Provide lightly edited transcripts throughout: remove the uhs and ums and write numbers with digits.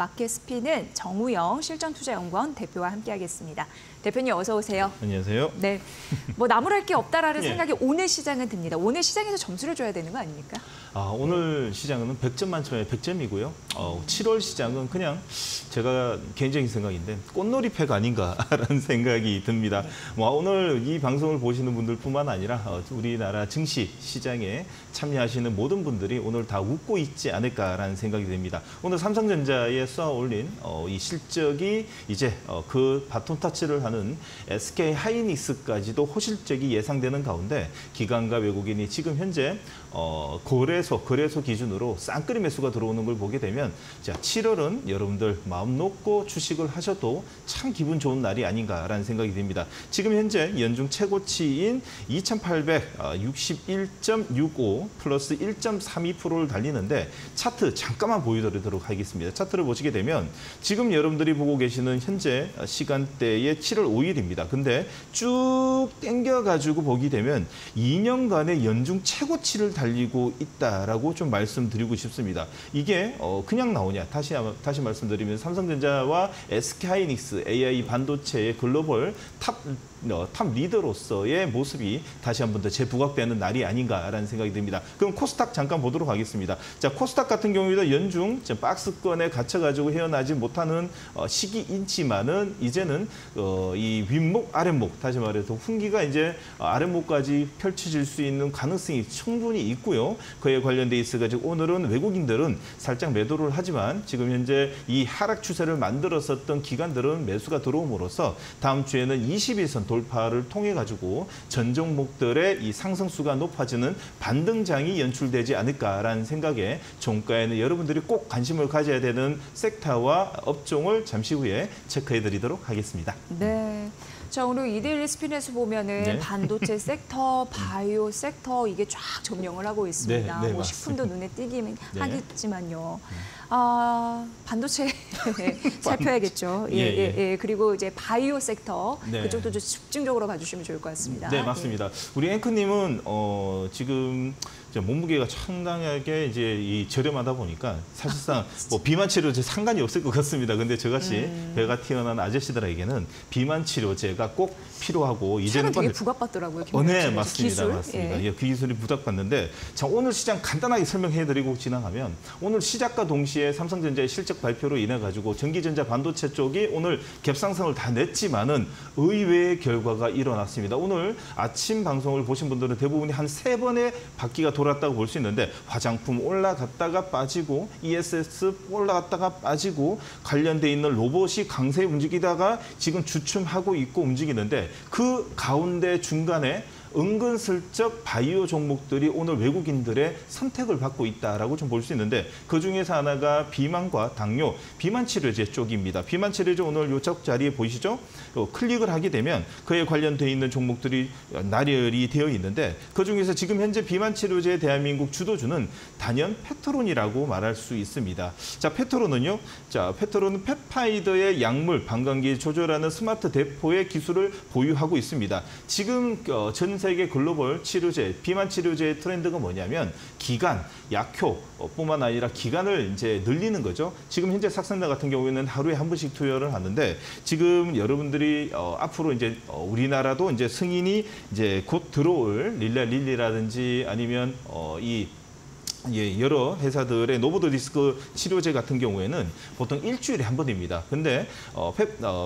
마켓 스피는 정우영 실전투자연구원 대표와 함께하겠습니다. 대표님 어서 오세요. 안녕하세요. 네, 뭐 나무랄 게 없다라는 생각이 오늘 시장은 듭니다. 오늘 시장에서 점수를 줘야 되는 거 아닙니까? 아, 오늘 시장은 100점 만점에 100점이고요. 7월 시장은 그냥 제가 개인적인 생각인데 꽃놀이패가 아닌가라는 생각이 듭니다. 뭐 오늘 이 방송을 보시는 분들뿐만 아니라 우리나라 증시 시장에 참여하시는 모든 분들이 오늘 다 웃고 있지 않을까라는 생각이 듭니다. 오늘 삼성전자에 쏘아 올린 이 실적이 이제 그 바톤 터치를 한 SK하이닉스까지도 호실적이 예상되는 가운데 기관과 외국인이 지금 현재 거래소 기준으로 쌍끌이 매수가 들어오는 걸 보게 되면 자 7월은 여러분들 마음 놓고 주식을 하셔도 참 기분 좋은 날이 아닌가라는 생각이 듭니다. 지금 현재 연중 최고치인 2861.65 플러스 1.32%를 달리는데 차트 잠깐만 보여드리도록 하겠습니다. 차트를 보시게 되면 지금 여러분들이 보고 계시는 현재 시간대의 7월 5일입니다. 근데 쭉 땡겨가지고 보게 되면 2년간의 연중 최고치를 달리고 있다라고 좀 말씀드리고 싶습니다. 이게 그냥 나오냐? 다시 말씀드리면 삼성전자와 SK하이닉스, AI 반도체의 글로벌 탑 리더로서의 모습이 다시 한 번 더 재부각되는 날이 아닌가라는 생각이 듭니다. 그럼 코스닥 잠깐 보도록 하겠습니다. 자, 코스닥 같은 경우에도 연중 박스권에 갇혀가지고 헤어나지 못하는 시기인지만은 이제는 이 윗목, 아랫목, 다시 말해서 훈기가 이제 아랫목까지 펼쳐질 수 있는 가능성이 충분히 있고요. 그에 관련돼 있어가지고 오늘은 외국인들은 살짝 매도를 하지만 지금 현재 이 하락 추세를 만들었었던 기관들은 매수가 들어옴으로써 다음 주에는 21선 돌파를 통해가지고 전 종목들의 이 상승수가 높아지는 반등장이 연출되지 않을까라는 생각에 종가에는 여러분들이 꼭 관심을 가져야 되는 섹터와 업종을 잠시 후에 체크해드리도록 하겠습니다. 네. 자, 오늘 이데일리 스피드에서 보면은 반도체 섹터, 바이오 섹터 이게 쫙 점령을 하고 있습니다. 뭐 식품도 눈에 띄긴 하겠지만요. 아, 반도체 살펴야겠죠. 예. 그리고 이제 바이오 섹터 그쪽도 좀 집중적으로 봐주시면 좋을 것 같습니다. 네, 맞습니다. 우리 앵커님은 지금 몸무게가 상당하게 이제 이 저렴하다 보니까 사실상 뭐 비만 치료제 상관이 없을 것 같습니다. 근데 저같이 배가 튀어난 아저씨들에게는 비만 치료제가 꼭 필요하고 이제는 되게 부각받더라고요. 네, 맞습니다. 기술? 맞습니다. 예, 그 기술이 부각받는데 자, 오늘 시장 간단하게 설명해드리고 지나가면 오늘 시작과 동시에 삼성전자의 실적 발표로 인해 가지고 전기전자 반도체 쪽이 오늘 갭상승을 다 냈지만은 의외의 결과가 일어났습니다. 오늘 아침 방송을 보신 분들은 대부분이 한 3번의 바퀴가 돌았다고 볼 수 있는데 화장품 올라갔다가 빠지고 ESS 올라갔다가 빠지고 관련돼 있는 로봇이 강세 움직이다가 지금 주춤하고 있고 움직이는데 그 가운데 중간에 은근슬쩍 바이오 종목들이 오늘 외국인들의 선택을 받고 있다라고 좀 볼 수 있는데 그 중에서 하나가 비만과 당뇨, 비만 치료제 쪽입니다. 비만 치료제 오늘 요쪽 자리에 보이시죠? 클릭을 하게 되면 그에 관련되어 있는 종목들이 나열이 되어 있는데 그 중에서 지금 현재 비만 치료제 대한민국 주도주는 단연 페트론이라고 말할 수 있습니다. 자, 페트론은요. 자, 페트론은 펩타이드의 약물 방광기 조절하는 스마트 대포의 기술을 보유하고 있습니다. 지금 전 세계 글로벌 치료제, 비만 치료제의 트렌드가 뭐냐면 기간, 약효뿐만 아니라 기간을 이제 늘리는 거죠. 지금 현재 삭센다 같은 경우에는 하루에 한 번씩 투여를 하는데 지금 여러분들이 앞으로 이제 우리나라도 이제 승인이 이제 곧 들어올 릴라릴리라든지 아니면 여러 회사들의 노보 디스크 치료제 같은 경우에는 보통 일주일에 한 번입니다. 근데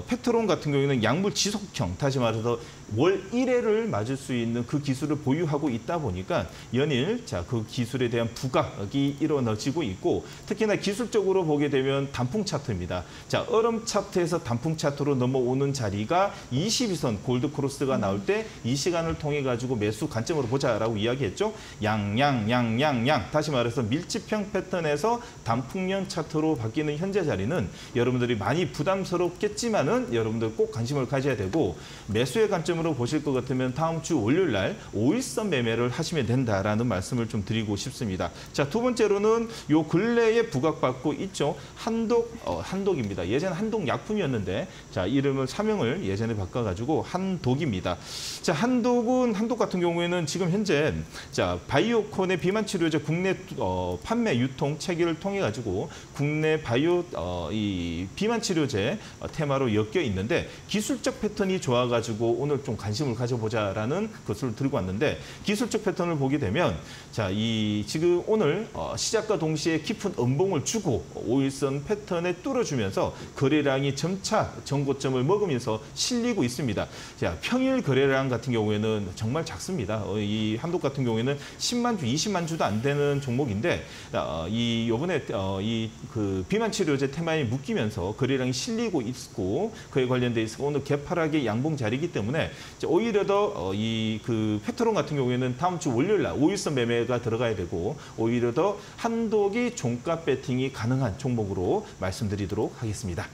페트론 같은 경우에는 약물 지속형, 다시 말해서 월 1회를 맞을 수 있는 그 기술을 보유하고 있다 보니까 연일 자, 그 기술에 대한 부각이 일어나지고 있고 특히나 기술적으로 보게 되면 단풍 차트입니다. 자, 얼음 차트에서 단풍 차트로 넘어오는 자리가 22선 골드 크로스가 나올 때 이 시간을 통해 가지고 매수 관점으로 보자라고 이야기했죠. 양양양양양 다시 말해서 밀집형 패턴에서 단풍형 차트로 바뀌는 현재 자리는 여러분들이 많이 부담스럽겠지만은 여러분들 꼭 관심을 가져야 되고 매수의 관점 시점으로 보실 것 같으면 다음 주 월요일 날 5일선 매매를 하시면 된다라는 말씀을 좀 드리고 싶습니다. 자, 두 번째로는 요 근래에 부각받고 있죠. 한독입니다. 예전 한독 약품이었는데 자, 이름을 사명을 예전에 바꿔 가지고 한독입니다. 자, 한독 같은 경우에는 지금 현재 자, 바이오콘의 비만 치료제 국내 판매 유통 체계를 통해 가지고 국내 바이오 이 비만 치료제 테마로 엮여 있는데 기술적 패턴이 좋아 가지고 오늘 좀 관심을 가져보자라는 것을 들고 왔는데 기술적 패턴을 보게 되면 자, 이 지금 오늘 시작과 동시에 깊은 음봉을 주고 5일선 패턴에 뚫어주면서 거래량이 점차 전고점을 먹으면서 실리고 있습니다. 자, 평일 거래량 같은 경우에는 정말 작습니다. 이 한독 같은 경우에는 10만 주, 20만 주도 안 되는 종목인데 이 요번에 이 그 비만 치료제 테마에 묶이면서 거래량이 실리고 있고 그에 관련돼 있어서 오늘 개파락의 양봉 자리이기 때문에 오히려 더 이 그 페트론 같은 경우에는 다음 주 월요일 날 5일선 매매가 들어가야 되고 오히려 더 한독이 종가 배팅이 가능한 종목으로 말씀드리도록 하겠습니다.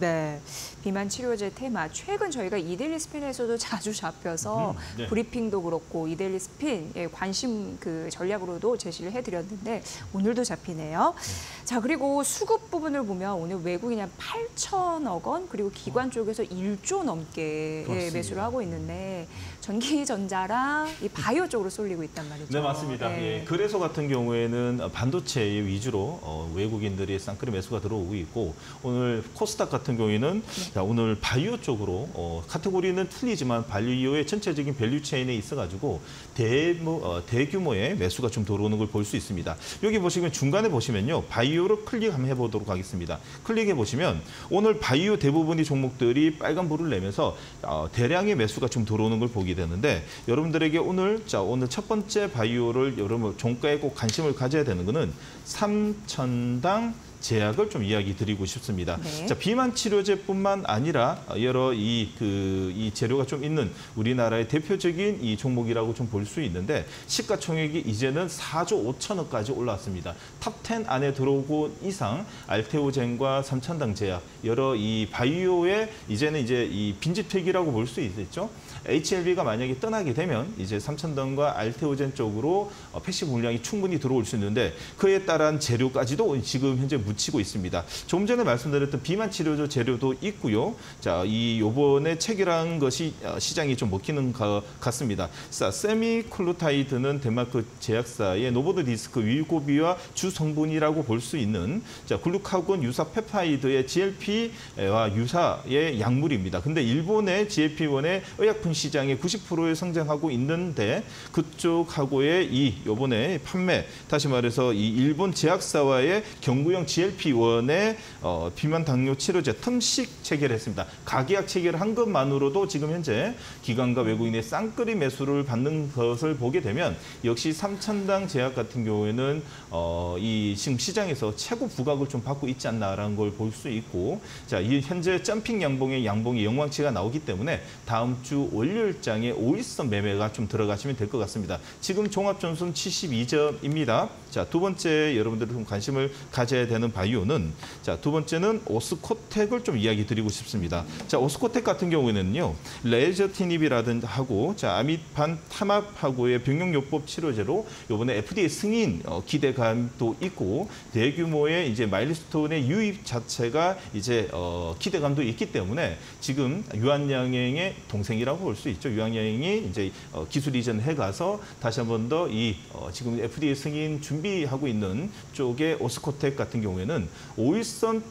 네, 비만 치료제 테마 최근 저희가 이데일리 스핀에서도 자주 잡혀서 네. 브리핑도 그렇고 이데일리 스핀 관심 그 전략으로도 제시를 해드렸는데 오늘도 잡히네요. 네. 자, 그리고 수급 부분을 보면 오늘 외국인이 한 8천억 원 그리고 기관 쪽에서 1조 넘게 그렇습니다. 매수를 하고 있는데 전기전자랑 이 바이오 쪽으로 쏠리고 있단 말이죠. 네, 맞습니다. 네. 예, 그래서 같은 경우에는 반도체 위주로 외국인들이 쌍끌이 매수가 들어오고 있고 오늘 코스닥 같은 경우에는 네. 자, 오늘 바이오 쪽으로 카테고리는 틀리지만 바이오의 전체적인 밸류체인에 있어가지고 대규모의 매수가 좀 들어오는 걸 볼 수 있습니다. 여기 보시면 중간에 보시면요. 바이오를 클릭 한번 해보도록 하겠습니다. 클릭해 보시면 오늘 바이오 대부분의 종목들이 빨간불을 내면서 대량의 매수가 좀 들어오는 걸 보게 되는데 여러분들에게 오늘 자, 오늘 첫 번째 바이오를 여러분 종가에 꼭 관심을 가져야 되는 거는 삼천당 제약을 좀 이야기 드리고 싶습니다. 네. 자, 비만 치료제뿐만 아니라 여러 이 재료가 좀 있는 우리나라의 대표적인 이 종목이라고 좀 볼 수 있는데 시가총액이 이제는 4조 5천억까지 올라왔습니다. 탑10 안에 들어오고 이상 알테오젠과 삼천당 제약 여러 이 바이오의 이제는 이제 이 빈집팩이라고 볼 수 있겠죠. HLB가 만약에 떠나게 되면 이제 삼천당과 알테오젠 쪽으로 패시브 물량이 충분히 들어올 수 있는데 그에 따른 재료까지도 지금 현재 묻히고 있습니다. 좀 전에 말씀드렸던 비만 치료제 재료도 있고요. 자, 이 요번에 체결한 것이 시장이 좀 먹히는 것 같습니다. 세미클루타이드는 덴마크 제약사의 노보 디스크 위고비와 주 성분이라고 볼 수 있는 자, 글루카곤 유사 펩타이드의 GLP와 유사의 약물입니다. 근데 일본의 GLP-1의 의약품 시장에 90%에 성장하고 있는데 그쪽하고의 이 요번에 판매 다시 말해서 이 일본 제약사와의 정우영 GLP-1의 비만 당뇨 치료제 텀식 체결했습니다. 가계약 체결한 것만으로도 지금 현재 기관과 외국인의 쌍끌이 매수를 받는 것을 보게 되면 역시 삼천당 제약 같은 경우에는 이 지금 시장에서 최고 부각을 좀 받고 있지 않나라는 걸 볼 수 있고 자, 이 현재 점핑 양봉이 영광치가 나오기 때문에 다음 주 월요일장에 5일선 매매가 좀 들어가시면 될 것 같습니다. 지금 종합점수는 72점입니다. 자, 두 번째 여러분들 좀 관심을 가져야 되는 바이오는 자, 두 번째는 오스코텍을 좀 이야기 드리고 싶습니다. 자, 오스코텍 같은 경우에는요. 레저티닙이라든지 하고 자, 아미판 탐합하고의 병용요법 치료제로 요번에 FDA 승인 기대감도 있고 대규모의 이제 마일리스톤의 유입 자체가 이제 기대감도 있기 때문에 지금 유한양행의 동생이라고 볼 수 있죠. 유한양행이 이제 기술 이전해 가서 다시 한 번 더 이 지금 FDA 승인 준비하고 있는 쪽에 오스코텍 같은 경우에는 5일선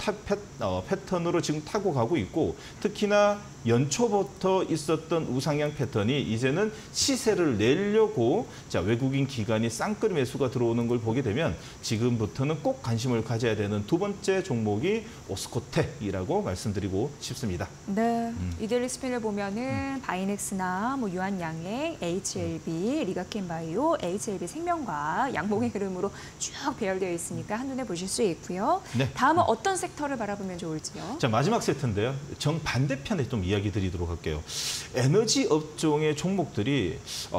패턴으로 지금 타고 가고 있고 특히나 연초부터 있었던 우상향 패턴이 이제는 시세를 내려고 자, 외국인 기관이 쌍끌이 매수가 들어오는 걸 보게 되면 지금부터는 꼭 관심을 가져야 되는 두 번째 종목이 오스코텍이라고 말씀드리고 싶습니다. 네, 이데일리 스핀을 보면은 바이넥스나 뭐 유한양행, HLB, 리가켐바이오, HLB 생명과 양봉의 흐름으로 쭉 배열되어 있으니까 한눈에 보실 수 있고요. 네. 다음은 어떤 섹터를 바라보면 좋을지요? 자, 마지막 섹터인데요. 정반대편에 좀 이야기 드리도록 할게요. 에너지 업종의 종목들이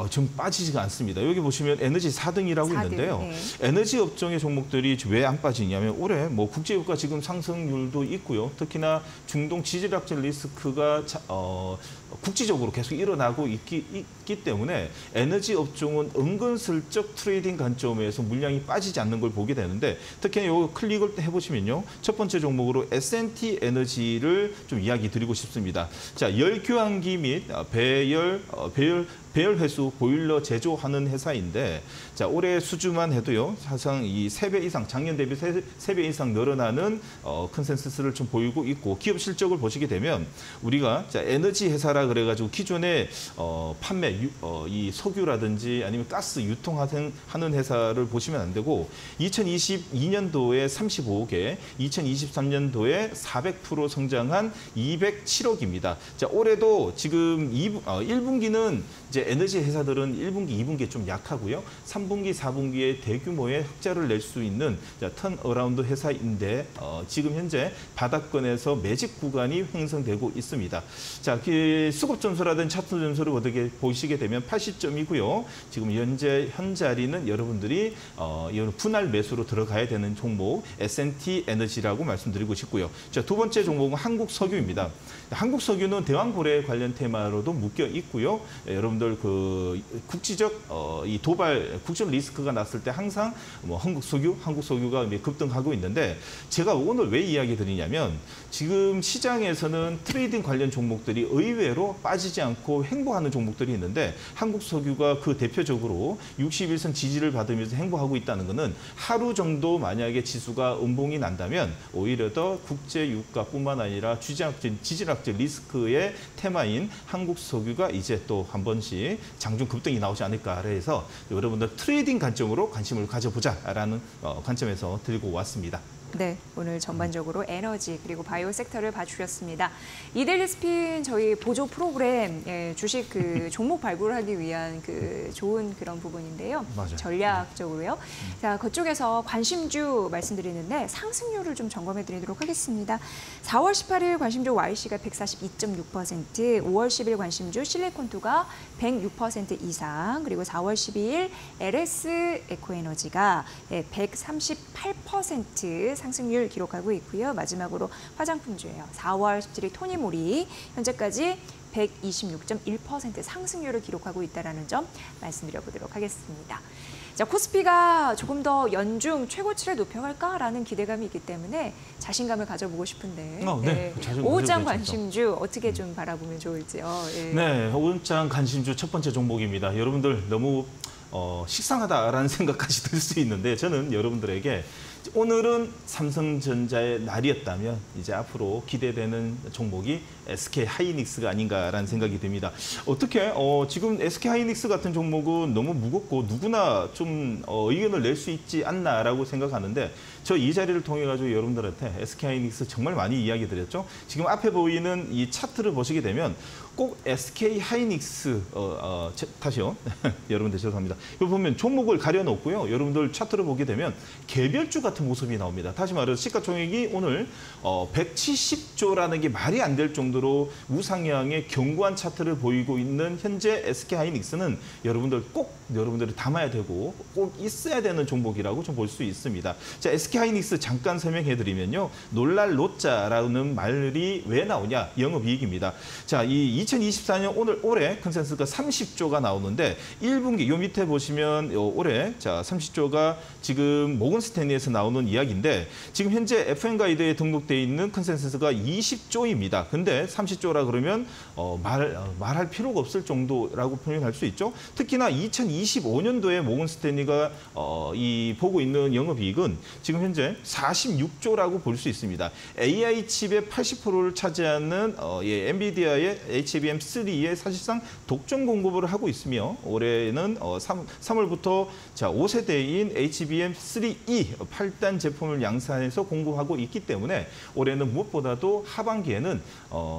좀 빠지지가 않습니다. 여기 보시면 에너지 4등이라고 4등, 있는데요. 네. 에너지 업종의 종목들이 왜 안 빠지냐면 올해 뭐 국제유가 지금 상승률도 있고요. 특히나 중동 지질학적 리스크가 국지적으로 계속 일어나고 있기 때문에 에너지 업종은 은근슬쩍 트레이딩 관점에서 물량이 빠지지 않는 걸 보게 되는데, 특히 요 클릭을 해보시면요. 첫 번째 종목으로 S&T 에너지를 좀 이야기 드리고 싶습니다. 자, 열교환기 및 배열 회수, 보일러 제조하는 회사인데, 자, 올해 수주만 해도요, 사상 이 3배 이상, 작년 대비 3배 이상 늘어나는 컨센서스를 좀 보이고 있고, 기업 실적을 보시게 되면, 우리가, 자, 에너지 회사라 그래가지고, 기존에, 이 석유라든지 아니면 가스 유통하는 회사를 보시면 안 되고, 2022년도에 35억에, 2023년도에 400% 성장한 207억입니다. 자, 올해도 지금 1분기는 이제 에너지 회사들은 1분기, 2분기에 좀 약하고요. 3분기, 4분기에 대규모의 흑자를 낼 수 있는 턴어라운드 회사인데 지금 현재 바닥권에서 매집 구간이 형성되고 있습니다. 자, 수급 점수라든지 차트 점수를 어떻게 보시게 되면 80점이고요. 지금 현 자리는 여러분들이 분할 매수로 들어가야 되는 종목 S&T 에너지라고 말씀드리고 싶고요. 자, 두 번째 종목은 한국석유입니다. 한국석유는 대왕고래 관련 테마로도 묶여 있고요. 여러분들 그 국지적 이 도발 국적 리스크가 났을 때 항상 뭐 한국석유가 급등하고 있는데, 제가 오늘 왜 이야기 드리냐면 지금 시장에서는 트레이딩 관련 종목들이 의외로 빠지지 않고 횡보하는 종목들이 있는데, 한국석유가 그 대표적으로 61선 지지를 받으면서 횡보하고 있다는 것은 하루 정도 만약에 지수가 음봉이 난다면 오히려 더 국제 유가뿐만 아니라 지질학적 리스크의 테마인 한국석유가 이제 또 한 번씩 장중 급등이 나오지 않을까 해서 여러분들 트레이딩 관점으로 관심을 가져보자라는 관점에서 들고 왔습니다. 네, 오늘 전반적으로 에너지 그리고 바이오 섹터를 봐주셨습니다. 이데일리 스핀 저희 보조 프로그램, 예, 주식 그 종목 발굴하기 위한 그 좋은 그런 부분인데요. 맞아요. 전략적으로요. 자, 그쪽에서 관심주 말씀드리는데 상승률을 좀 점검해 드리도록 하겠습니다. 4월 18일 관심주 YC가 142.6%, 5월 10일 관심주 실리콘투가 106% 이상, 그리고 4월 12일 LS 에코에너지가 138% 상승률 기록하고 있고요. 마지막으로 화장품주예요. 4월 17일 토니모리 현재까지 126.1% 상승률을 기록하고 있다는 점 말씀드려보도록 하겠습니다. 자, 코스피가 조금 더 연중 최고치를 높여갈까라는 기대감이 있기 때문에 자신감을 가져보고 싶은데, 네. 네. 오후장 관심주 어떻게 좀 바라보면 좋을지요. 네. 네, 오후장 관심주 첫 번째 종목입니다. 여러분들 너무 식상하다라는 생각까지 들 수 있는데, 저는 여러분들에게 오늘은 삼성전자의 날이었다면 이제 앞으로 기대되는 종목이 SK하이닉스가 아닌가라는 생각이 듭니다. 어떻게 지금 SK하이닉스 같은 종목은 너무 무겁고 누구나 좀 의견을 낼 수 있지 않나라고 생각하는데, 저 이 자리를 통해 가지고 여러분들한테 SK하이닉스 정말 많이 이야기 드렸죠. 지금 앞에 보이는 이 차트를 보시게 되면 꼭 SK하이닉스 다시요. 여러분들 죄송합니다. 여기 보면 종목을 가려놓고요. 여러분들 차트를 보게 되면 개별주 같은 모습이 나옵니다. 다시 말해서 시가총액이 오늘 170조라는 게 말이 안 될 정도로 우상향의 견고한 차트를 보이고 있는 현재 SK하이닉스는 여러분들 꼭 여러분들이 담아야 되고 꼭 있어야 되는 종목이라고 좀 볼 수 있습니다. 자, SK하이닉스 잠깐 설명해드리면요. 놀랄 로자라는 말이 왜 나오냐? 영업이익입니다. 자, 이 2024년 올해 컨센서스가 30조가 나오는데 1분기 요 밑에 보시면 올해 자 30조가 지금 모건스탠리에서 나오는 이야기인데, 지금 현재 FM 가이드에 등록돼 있는 컨센서스가 20조입니다. 근데 30조라 그러면 말할 필요가 없을 정도라고 표현할 수 있죠. 특히나 2025년도에 모건스탠리가 이 보고 있는 영업이익은 지금 현재 46조라고 볼 수 있습니다. AI 칩의 80%를 차지하는 엔비디아의 HBM3E에 사실상 독점 공급을 하고 있으며, 올해는 3월부터 자 5세대인 HBM3E 8단 제품을 양산해서 공급하고 있기 때문에 올해는 무엇보다도 하반기에는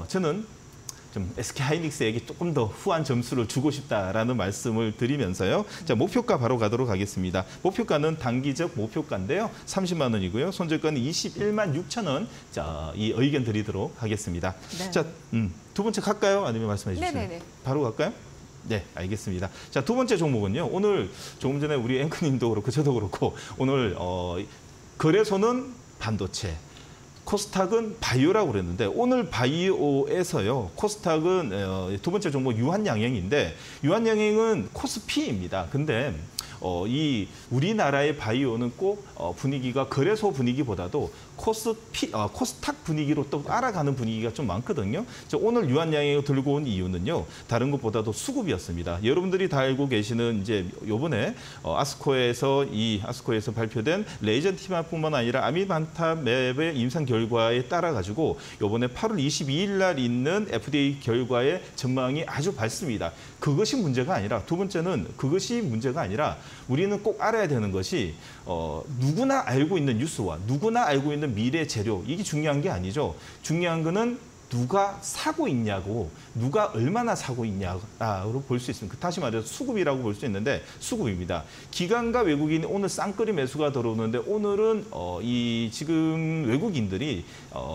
저는 좀 SK하이닉스에게 조금 더 후한 점수를 주고 싶다라는 말씀을 드리면서요. 자, 목표가 바로 가도록 하겠습니다. 목표가는 단기적 목표가인데요. 30만 원이고요. 손절가는 21만 6천 원. 자, 이 의견 드리도록 하겠습니다. 네. 자, 두 번째 갈까요? 아니면 말씀해 주시죠. 네네네. 바로 갈까요? 네, 알겠습니다. 자, 두 번째 종목은요. 오늘 조금 전에 우리 앵커님도 그렇고 저도 그렇고 오늘 거래소는 반도체, 코스닥은 바이오라고 그랬는데 오늘 바이오에서요. 코스닥은 두 번째 종목 유한양행인데 유한양행은 코스피입니다. 근데 이 우리나라의 바이오는 꼭 분위기가 거래소 분위기보다도 코스닥 분위기로 또 따라가는 분위기가 좀 많거든요. 오늘 유한양행을 들고 온 이유는요. 다른 것보다도 수급이었습니다. 여러분들이 다 알고 계시는 이제 요번에 아스코에서 발표된 레이젠 티마뿐만 아니라 아미판타맵의 임상 결과에 따라 가지고 요번에 8월 22일 날 있는 FDA 결과의 전망이 아주 밝습니다. 그것이 문제가 아니라 두 번째는 그것이 문제가 아니라 우리는 꼭 알아야 되는 것이 누구나 알고 있는 뉴스와 누구나 알고 있는 미래 재료 이게 중요한 게 아니죠. 중요한 거는 누가 사고 있냐고, 누가 얼마나 사고 있냐로 볼 수 있습니다. 다시 말해서 수급이라고 볼 수 있는데 수급입니다. 기관과 외국인이 오늘 쌍끌이 매수가 들어오는데 오늘은 지금 외국인들이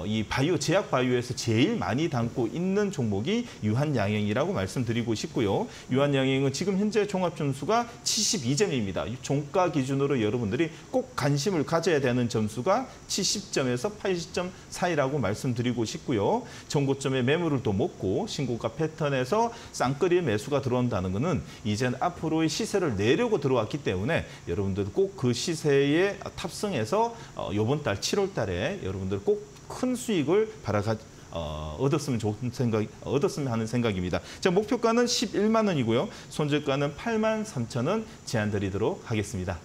이 바이오 제약 바이오에서 제일 많이 담고 있는 종목이 유한양행이라고 말씀드리고 싶고요. 유한양행은 지금 현재 종합점수가 72점입니다. 종가 기준으로 여러분들이 꼭 관심을 가져야 되는 점수가 70점에서 80점 사이라고 말씀드리고 싶고요. 전고점에 매물을 또 먹고 신고가 패턴에서 쌍끌이 매수가 들어온다는 것은 이젠 앞으로의 시세를 내려고 들어왔기 때문에 여러분들 꼭 그 시세에 탑승해서 이번 달 7월 달에 여러분들 꼭 큰 수익을 얻었으면 하는 생각입니다. 자, 목표가는 11만 원이고요. 손절가는 8만 3천 원 제한드리도록 하겠습니다.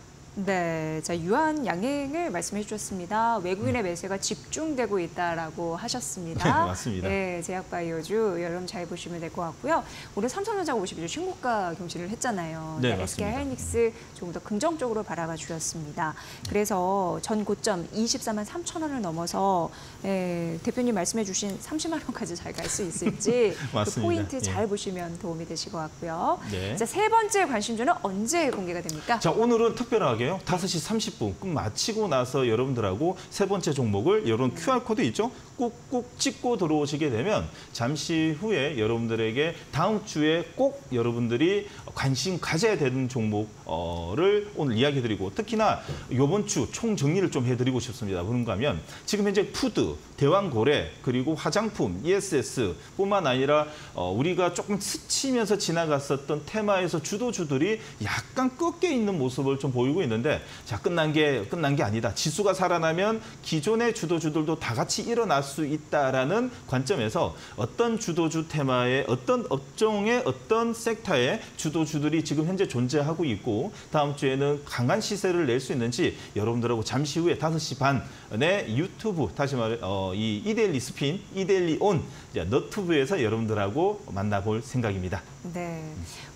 네, 자 유한양행을 말씀해 주셨습니다. 외국인의 매수가 집중되고 있다라고 하셨습니다. 맞습니다. 네, 제약바이오주 여름 잘 보시면 될 것 같고요. 올해 삼성전자가 52주 신고가 경신을 했잖아요. 네, SK하이닉스 조금 더 긍정적으로 바라봐 주셨습니다. 그래서 전 고점 24만 3천 원을 넘어서 대표님 말씀해 주신 30만 원까지 잘 갈 수 있을지 그 포인트 잘 보시면 도움이 되실 것 같고요. 네. 자, 세 번째 관심주는 언제 공개가 됩니까? 자, 오늘은 특별하게 5시 30분 마치고 나서 여러분들하고 세 번째 종목을 이런 QR코드 있죠? 꾹꾹 찍고 들어오시게 되면 잠시 후에 여러분들에게 다음 주에 꼭 여러분들이 관심 가져야 되는 종목을 오늘 이야기 드리고 특히나 이번 주 총정리를 좀 해드리고 싶습니다. 그런가 하면 지금 현재 푸드, 대왕고래, 그리고 화장품, ESS뿐만 아니라 우리가 조금 스치면서 지나갔었던 테마에서 주도주들이 약간 꺾여 있는 모습을 좀 보이고 있는데 자 끝난 게 아니다. 지수가 살아나면 기존의 주도주들도 다 같이 일어날 수 있다라는 관점에서 어떤 주도주 테마에 어떤 업종의 어떤 섹터에 주도주들이 지금 현재 존재하고 있고 다음 주에는 강한 시세를 낼 수 있는지 여러분들하고 잠시 후에 5시 반에 유튜브 다시 말해 이 이데일리 스핀, 이데일리온, 너튜브에서 여러분들하고 만나볼 생각입니다. 네.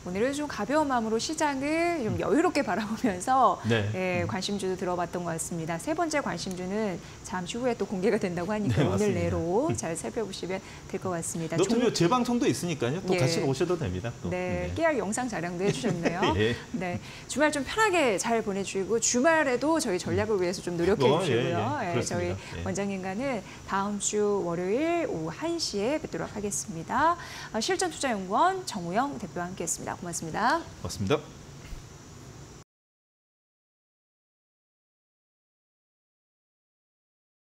오늘은 좀 가벼운 마음으로 시장을 좀 여유롭게 바라보면서 관심주도 들어봤던 것 같습니다. 세 번째 관심주는 잠시 후에 또 공개가 된다고 하니까 네, 오늘 맞습니다. 내로 잘 살펴보시면 될 것 같습니다. 너튜브 재방송도 있으니까요. 또 같이 오셔도 됩니다. 또. 네, 깨알 영상 자랑도 해주셨네요. 네, 주말 좀 편하게 잘 보내주시고 주말에도 저희 전략을 위해서 좀 노력해 주시고요. 저희 원장님과는 다음 주 월요일 오후 1시에 뵙도록 하겠습니다. 실전투자연구원 정우영 대표와 함께했습니다. 고맙습니다. 고맙습니다.